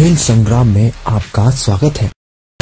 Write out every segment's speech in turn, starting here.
खेल संग्राम में आपका स्वागत है।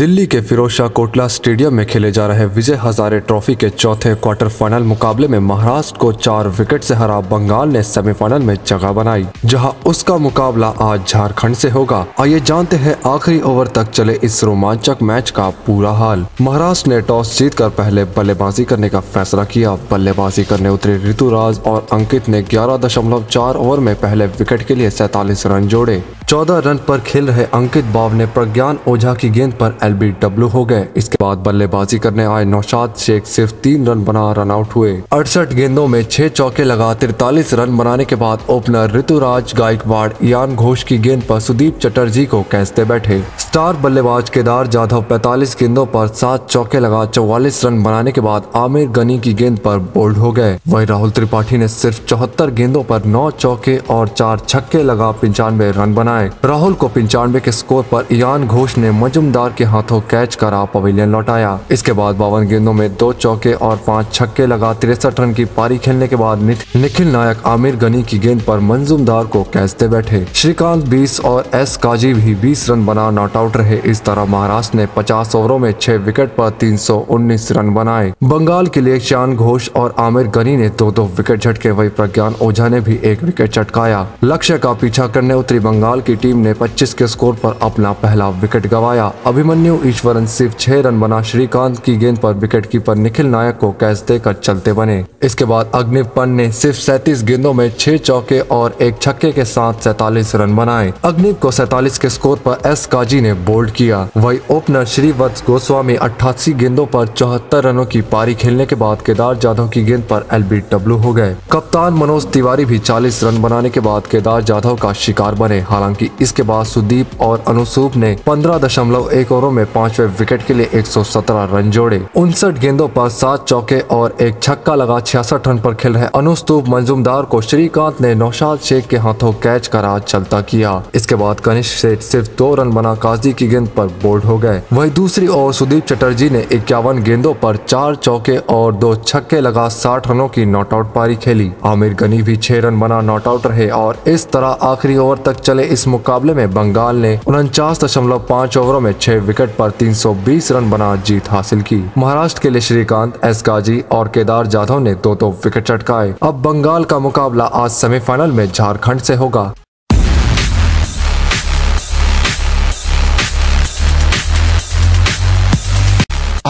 दिल्ली के फिरोज शाह कोटला स्टेडियम में खेले जा रहे विजय हजारे ट्रॉफी के चौथे क्वार्टर फाइनल मुकाबले में महाराष्ट्र को 4 विकेट से हरा बंगाल ने सेमीफाइनल में जगह बनाई, जहां उसका मुकाबला आज झारखंड से होगा। आइए जानते हैं आखिरी ओवर तक चले इस रोमांचक मैच का पूरा हाल। महाराष्ट्र ने टॉस जीतकर पहले बल्लेबाजी करने का फैसला किया। बल्लेबाजी करने उतरे ऋतुराज और अंकित ने 11.4 ओवर में पहले विकेट के लिए 47 रन जोड़े। 14 रन पर खेल रहे अंकित बावने प्रज्ञान ओझा की गेंद पर LBW हो गए। इसके बाद बल्लेबाजी करने आए नौशाद शेख सिर्फ 3 रन बना रन आउट हुए। 68 गेंदों में 6 चौके लगा 43 रन बनाने के बाद ओपनर ऋतुराज गायकवाड़ यान घोष की गेंद पर सुदीप चटर्जी को कैचते बैठे। स्टार बल्लेबाज केदार जाधव 45 गेंदों पर 7 चौके लगा 44 रन बनाने के बाद आमिर गनी की गेंद पर बोल्ड हो गए। वही राहुल त्रिपाठी ने सिर्फ 74 गेंदों पर 9 चौके और 4 छक्के लगा 95 रन बनाए। राहुल को 95 के स्कोर पर यान घोष ने मजुमदार के हाथों कैच करा पवेलियन लौटाया। इसके बाद 52 गेंदों में 2 चौके और 5 छक्के लगा 63 रन की पारी खेलने के बाद निखिल नायक आमिर गनी की गेंद पर मंजूमदार को कैचते बैठे। श्रीकांत 20 और एस काजी भी 20 रन बना नॉट आउट रहे। इस तरह महाराष्ट्र ने 50 ओवरों में 6 विकेट पर 319 रन बनाए। बंगाल के लिए शान घोष और आमिर गनी ने 2-2 विकेट झटके, वही प्रज्ञान ओझा ने भी 1 विकेट चटकाया। लक्ष्य का पीछा करने उतरी बंगाल की टीम ने 25 के स्कोर पर अपना पहला विकेट गंवाया। अभिमन्यु ईश्वरन सिर्फ 6 रन बना श्रीकांत की गेंद पर विकेटकीपर निखिल नायक को कैच देकर चलते बने। इसके बाद अग्निव पान ने सिर्फ 37 गेंदों में 6 चौके और 1 छक्के के साथ 47 रन बनाए। अग्निव को 47 के स्कोर पर एस काजी ने बोल्ड किया। वही ओपनर श्रीवत्स गोस्वामी 88 गेंदों पर 74 रनों की पारी खेलने के बाद केदार जाधव की गेंद पर LBW हो गए। कप्तान मनोज तिवारी भी 40 रन बनाने के बाद केदार जाधव का शिकार बने। हालांकि इसके बाद सुदीप और अनुसूप ने 15.1 ओवरों में 5वें विकेट के लिए 117 रन जोड़े। 59 गेंदों पर 7 चौके और 1 छक्का लगा 66 रन पर खेल रहे अनुस्तुप मजुमदार को श्रीकांत ने नौशाद शेख के हाथों कैच करा चलता किया। इसके बाद कनिष्क शेठ सिर्फ 2 रन बना काजी की गेंद पर बोल्ड हो गए। वही दूसरी ओर सुदीप चटर्जी ने 51 गेंदों पर 4 चौके और 2 छक्के लगा 60 रनों की नॉट आउट पारी खेली। आमिर गनी भी 6 रन बना नॉट आउट रहे। और इस तरह आखिरी ओवर तक चले इस मुकाबले में बंगाल ने 49.5 ओवरों में 6 विकेट पर 320 रन बना जीत हासिल की। महाराष्ट्र के लिए श्रीकांत एस काजी और केदार जाधव ने 2-2 विकेट चटकाए। अब बंगाल का मुकाबला आज सेमीफाइनल में झारखंड से होगा।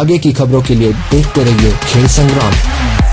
आगे की खबरों के लिए देखते रहिए खेल संग्राम।